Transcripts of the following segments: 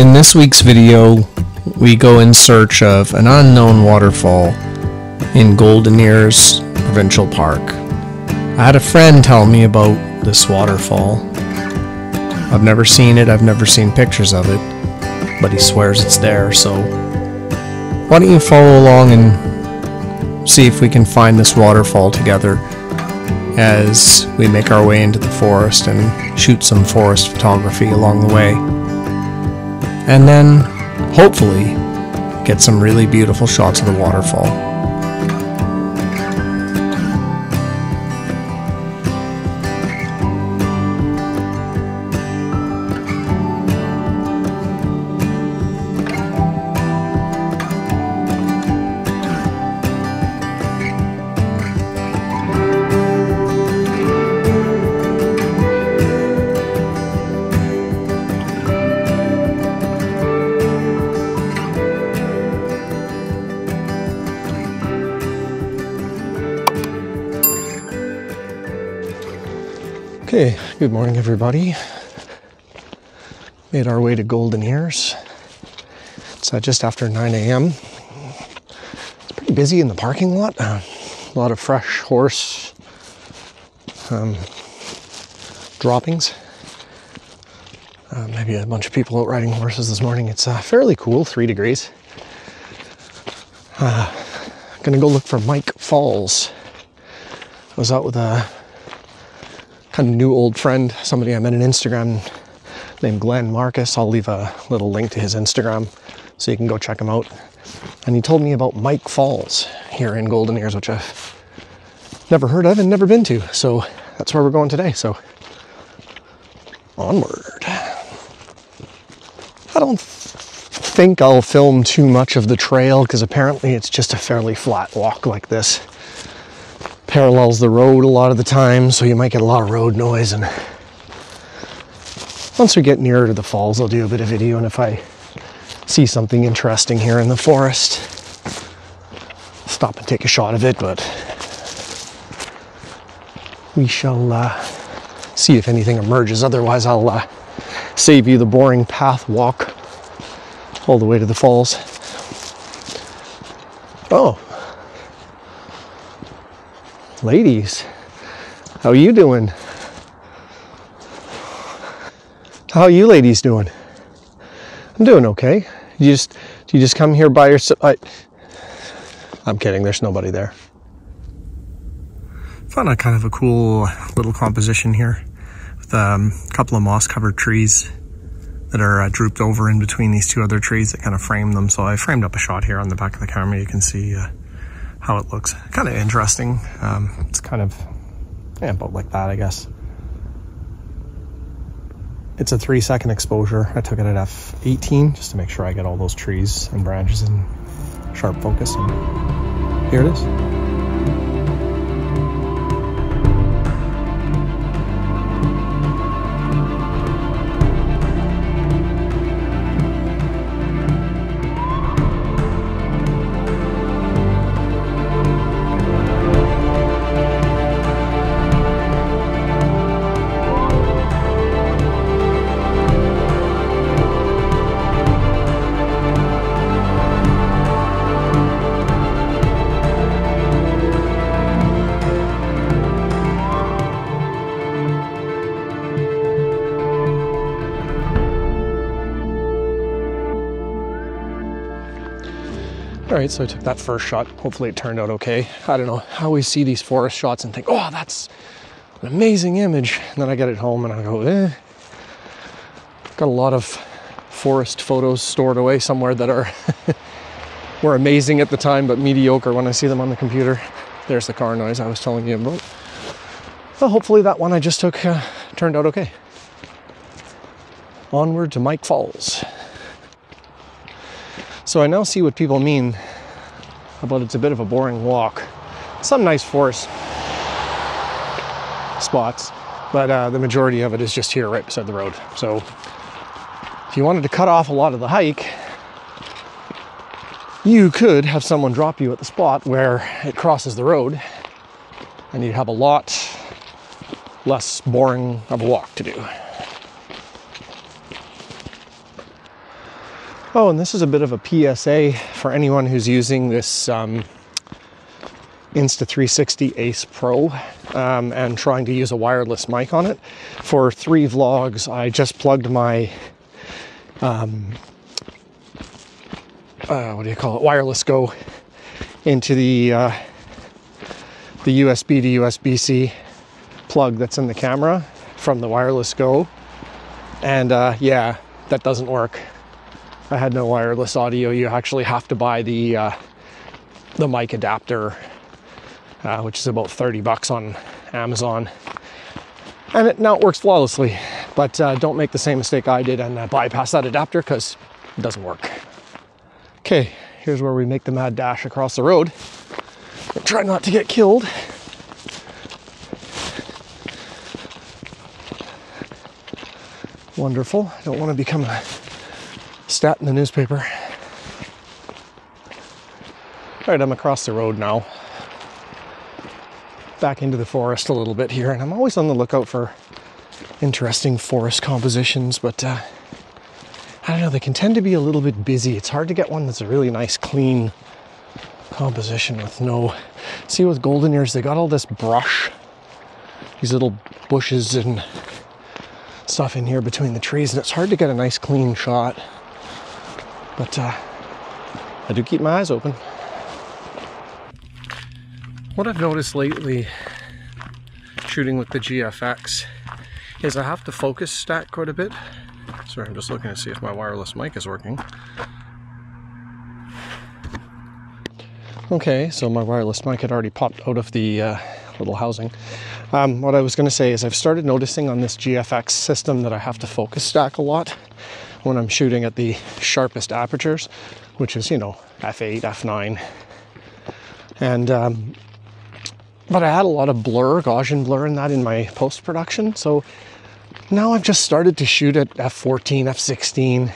In this week's video, we go in search of an unknown waterfall in Golden Ears Provincial Park. I had a friend tell me about this waterfall. I've never seen it, I've never seen pictures of it, but he swears it's there, so why don't you follow along and see if we can find this waterfall together as we make our way into the forest and shoot some forest photography along the way. And then, hopefully, get some really beautiful shots of the waterfall. Okay, good morning everybody. Made our way to Golden Ears. It's just after 9 a.m. It's pretty busy in the parking lot. A lot of fresh horse droppings. Maybe a bunch of people out riding horses this morning. It's fairly cool, 3 degrees. Gonna go look for Mike Falls. I was out with a kind of new old friend, somebody I met on Instagram named Glenn Marcus. I'll leave a little link to his Instagram so you can go check him out. And he told me about Mike Falls here in Golden Ears, which I've never heard of and never been to. So that's where we're going today. So onward. I don't think I'll film too much of the trail because apparently it's just a fairly flat walk like this. Parallels the road a lot of the time, so you might get a lot of road noise, and once we get nearer to the falls I'll do a bit of video, and if I see something interesting here in the forest I'll stop and take a shot of it, but we shall see if anything emerges. Otherwise I'll save you the boring path walk all the way to the falls. Oh, ladies, how you doing? How you ladies doing? I'm doing okay. You just come here by yourself? I'm kidding, there's nobody there. Found a kind of a cool little composition here with a couple of moss-covered trees that are drooped over in between these two other trees that kind of frame them. So I framed up a shot here on the back of the camera. You can see how it looks. Kind of interesting. It's kind of, yeah, about like that, I guess. It's a 3-second exposure. I took it at f/18 just to make sure I get all those trees and branches in sharp focus. And here it is. Alright, so I took that first shot. Hopefully it turned out okay. I don't know how we see these forest shots and think, oh, that's an amazing image. And then I get it home and I go, eh. Got a lot of forest photos stored away somewhere that were amazing at the time, but mediocre when I see them on the computer. There's the car noise I was telling you about. Well, hopefully that one I just took turned out okay. Onward to Mike Falls. So I now see what people mean about it's a bit of a boring walk. Some nice forest spots, but the majority of it is just here right beside the road. So if you wanted to cut off a lot of the hike, you could have someone drop you at the spot where it crosses the road, and you'd have a lot less boring of a walk to do. Oh, and this is a bit of a PSA for anyone who's using this Insta360 Ace Pro and trying to use a wireless mic on it. For 3 vlogs, I just plugged my Wireless Go into the USB to USB-C plug that's in the camera from the Wireless Go, and yeah, that doesn't work. I had no wireless audio. You actually have to buy the mic adapter, which is about 30 bucks on Amazon, and now it works flawlessly, but don't make the same mistake I did and bypass that adapter, because it doesn't work. Okay, here's where we make the mad dash across the road. Try not to get killed. Wonderful. I don't want to become a stat in the newspaper. All right, I'm across the road now. Back into the forest a little bit here, and I'm always on the lookout for interesting forest compositions, but I don't know, they can tend to be a little bit busy. It's hard to get one that's a really nice, clean composition with no... See, with golden ears, they got all this brush, these little bushes and stuff in here between the trees, and it's hard to get a nice, clean shot. But I do keep my eyes open. What I've noticed lately, shooting with the GFX, is I have to focus stack quite a bit. Sorry, I'm just looking to see if my wireless mic is working. Okay, so my wireless mic had already popped out of the little housing. What I was going to say is I've started noticing on this GFX system that I have to focus stack a lot when I'm shooting at the sharpest apertures, which is, you know, f8, f9. And, but I had a lot of blur, Gaussian blur in that in my post-production, so now I've just started to shoot at f14, f16,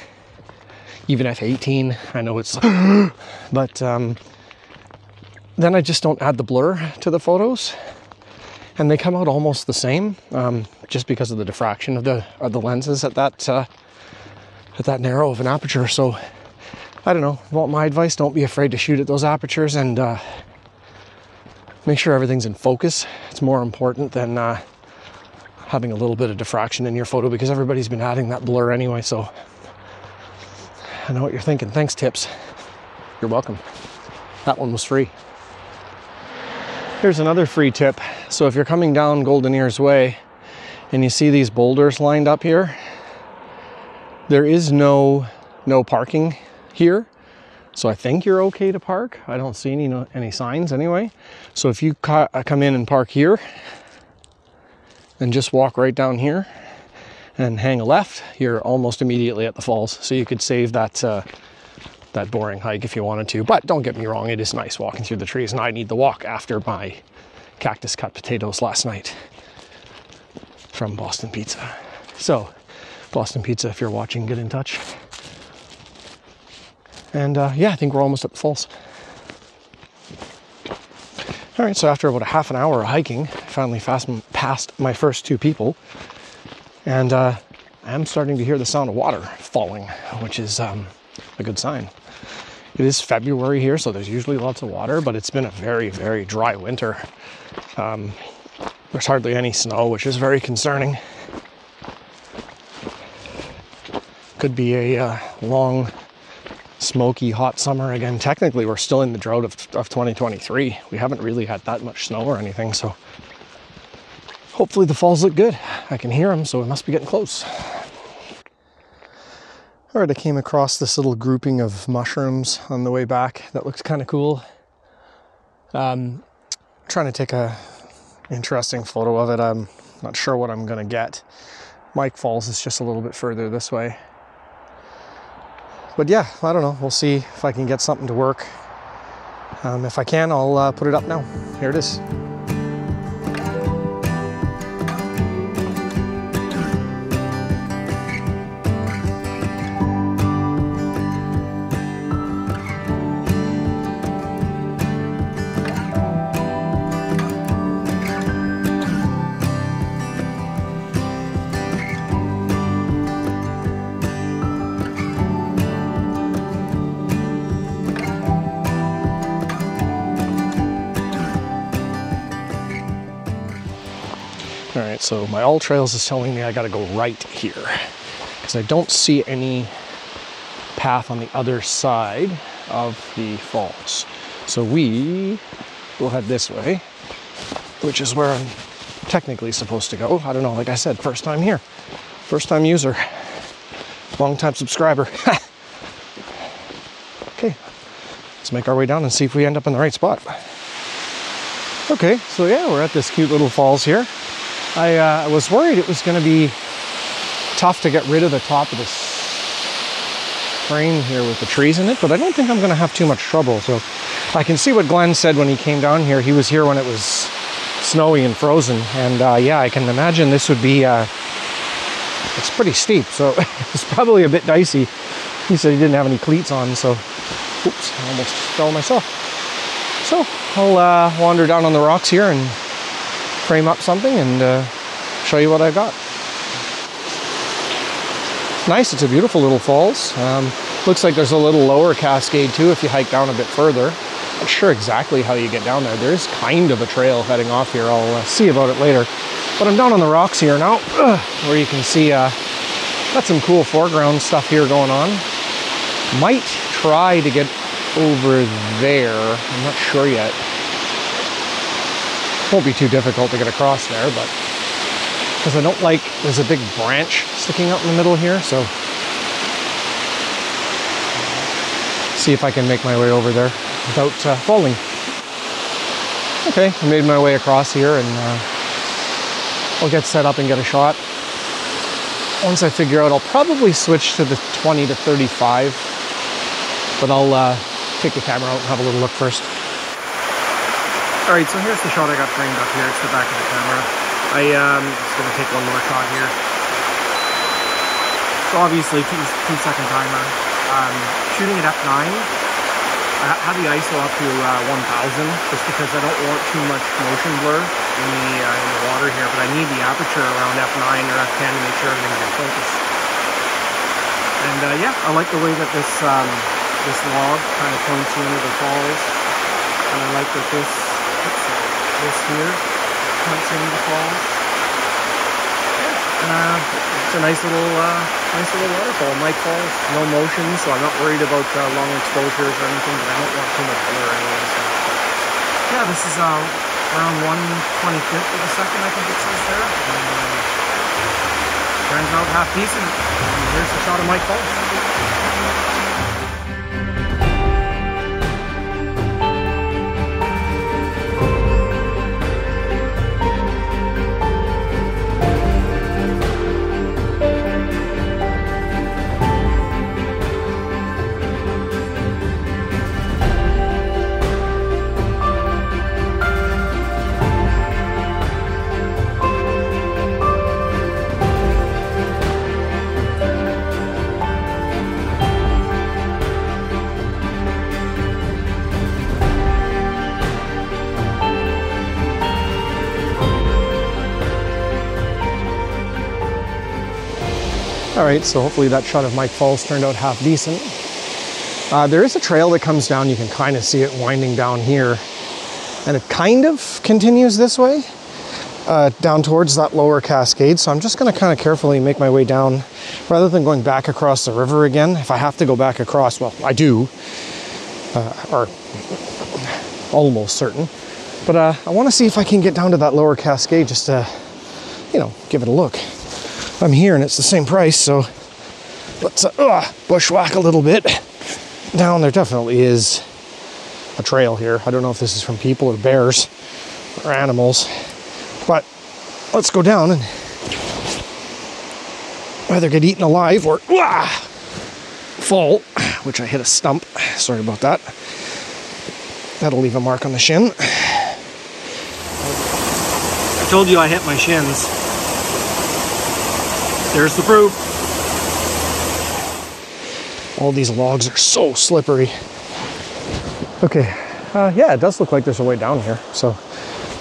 even f18. I know it's like, but then I just don't add the blur to the photos, and they come out almost the same, just because of the diffraction of the lenses at that narrow of an aperture. So I don't know. Want my advice? Don't be afraid to shoot at those apertures, and make sure everything's in focus. It's more important than having a little bit of diffraction in your photo, because everybody's been adding that blur anyway. So I know what you're thinking. Thanks, tips. You're welcome. That one was free. Here's another free tip. So if you're coming down Golden Ears Way and you see these boulders lined up here, there is no parking here. So I think you're okay to park. I don't see any signs anyway. So if you come in and park here, and just walk right down here and hang a left, you're almost immediately at the falls. So you could save that that boring hike if you wanted to. But don't get me wrong, it is nice walking through the trees, and I need the walk after my cactus cut potatoes last night from Boston Pizza. So Boston Pizza, if you're watching, get in touch. And yeah, I think we're almost at the falls. All right, so after about a half an hour of hiking, I finally passed my first 2 people, and I am starting to hear the sound of water falling, which is a good sign. It is February here, so there's usually lots of water, but it's been a very, very dry winter. There's hardly any snow, which is very concerning. Could be a long, smoky, hot summer again. Technically, we're still in the drought of 2023. We haven't really had that much snow or anything, so hopefully the falls look good. I can hear them, so we must be getting close. All right, I came across this little grouping of mushrooms on the way back that looked kind of cool. Trying to take a interesting photo of it. I'm not sure what I'm gonna get. Mike Falls is just a little bit further this way. But yeah, I don't know. We'll see if I can get something to work. If I can, I'll put it up now. Here it is. So my AllTrails is telling me I gotta go right here because I don't see any path on the other side of the falls. So we will head this way, which is where I'm technically supposed to go. I don't know, like I said, first time here. First time user, long time subscriber. Okay, let's make our way down and see if we end up in the right spot. Okay, so yeah, we're at this cute little falls here. I was worried it was gonna be tough to get rid of the top of this frame here with the trees in it, but I don't think I'm gonna have too much trouble. So I can see what Glenn said when he came down here. He was here when it was snowy and frozen. And yeah, I can imagine this would be, it's pretty steep, so it's probably a bit dicey. He said he didn't have any cleats on, so, oops, I almost fell myself. So I'll wander down on the rocks here and frame up something and show you what I got. It's nice, it's a beautiful little falls. Looks like there's a little lower cascade too if you hike down a bit further. Not sure exactly how you get down there. There is kind of a trail heading off here. I'll see about it later. But I'm down on the rocks here now, where you can see got some cool foreground stuff here going on. Might try to get over there. I'm not sure yet. Won't be too difficult to get across there, but because I don't like, there's a big branch sticking out in the middle here, so see if I can make my way over there without falling. Okay, I made my way across here, and I'll get set up and get a shot. Once I figure out, I'll probably switch to the 20 to 35, but I'll take the camera out and have a little look first. All right, so here's the shot I got framed up here. It's the back of the camera. I'm just gonna take one more shot here. So obviously, two second timer. Shooting it F9. I have the ISO up to 1000 just because I don't want too much motion blur in the water here, but I need the aperture around F9 or F10 to make sure everything's in focus. And yeah, I like the way that this, this log kind of points you into the falls. And I like that this here points into the falls. And it's a nice little waterfall. Mike Falls, no motion, so I'm not worried about long exposures or anything, but I don't want too much blur anyway. So. Yeah, this is around 1/25th of a second, I think it says there. And, turns out half decent. And here's the shot of Mike Falls. All right, so hopefully that shot of Mike Falls turned out half decent. There is a trail that comes down. You can kind of see it winding down here. And it kind of continues this way, down towards that lower cascade. So I'm just gonna kind of carefully make my way down rather than going back across the river again. If I have to go back across, well, I do, or almost certain. But I wanna see if I can get down to that lower cascade just to, you know, give it a look. I'm here and it's the same price, so let's bushwhack a little bit. Down there definitely is a trail here. I don't know if this is from people or bears or animals, but let's go down and either get eaten alive or fall, which I hit a stump. Sorry about that. That'll leave a mark on the shin. I told you I hit my shins. There's the proof. All these logs are so slippery. Okay, yeah, it does look like there's a way down here. So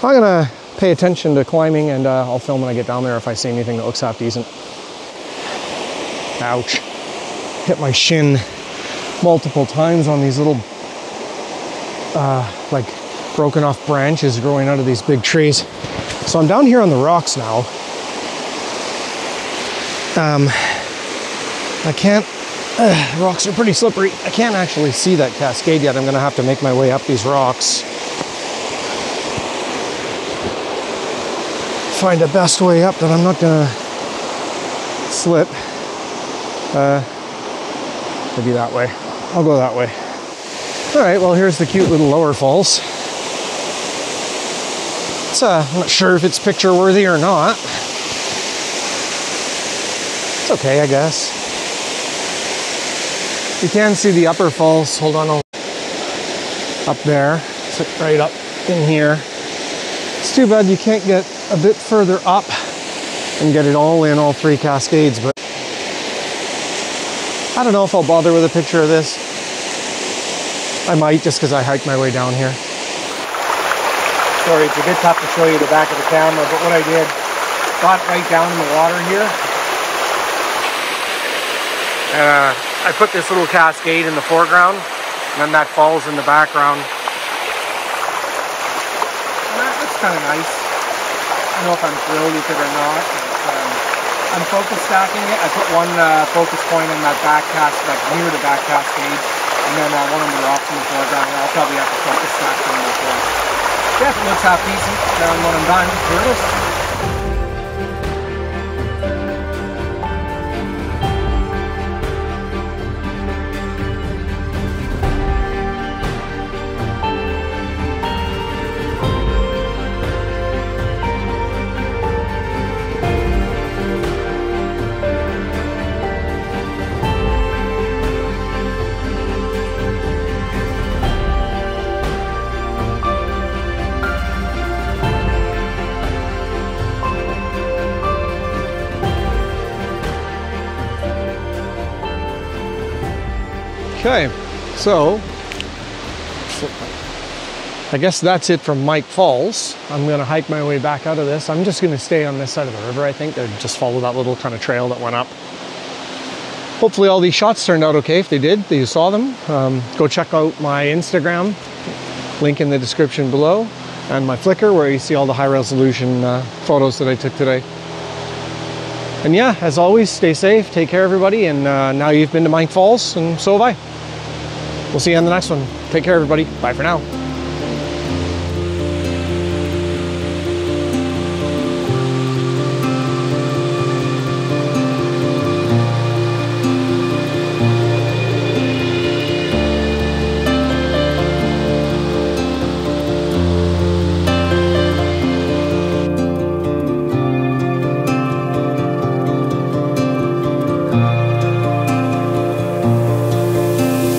I'm gonna pay attention to climbing and I'll film when I get down there if I see anything that looks half decent. Ouch. Hit my shin multiple times on these little like broken off branches growing out of these big trees. So I'm down here on the rocks now. I can't, rocks are pretty slippery. I can't actually see that cascade yet. I'm gonna have to make my way up these rocks. Find the best way up that I'm not gonna slip. Maybe that way. I'll go that way. All right, well, here's the cute little lower falls. It's, I'm not sure if it's picture worthy or not. It's okay, I guess. You can see the upper falls. Hold on, up there. It's like right up in here. It's too bad you can't get a bit further up and get it all in, all three cascades, but I don't know if I'll bother with a picture of this. I might, just because I hiked my way down here. Sorry, it's a bit tough to show you the back of the camera, but what I did, got right down in the water here. I put this little cascade in the foreground, and then that falls in the background. And that looks kind of nice. I don't know if I'm thrilled with it or not. But, I'm focus stacking it. I put one focus point in that back cascade, like near the back cascade. And then one of the rocks in the foreground, and I'll probably have to focus back on this one. Definitely looks half decent, and when I'm done, here it is. Okay, so I guess that's it from Mike Falls. I'm gonna hike my way back out of this. I'm just gonna stay on this side of the river, I think, and just follow that little kind of trail that went up. Hopefully all these shots turned out okay. If they did, you saw them. Go check out my Instagram, link in the description below, and my Flickr, where you see all the high resolution photos that I took today. And yeah, as always, stay safe, take care everybody, and now you've been to Mike Falls, and so have I. We'll see you on the next one. Take care everybody, bye for now.